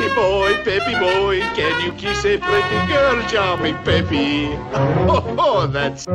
Peppy boy, Peppy boy, can you kiss a pretty girl, charming Peppy? Oh, that's...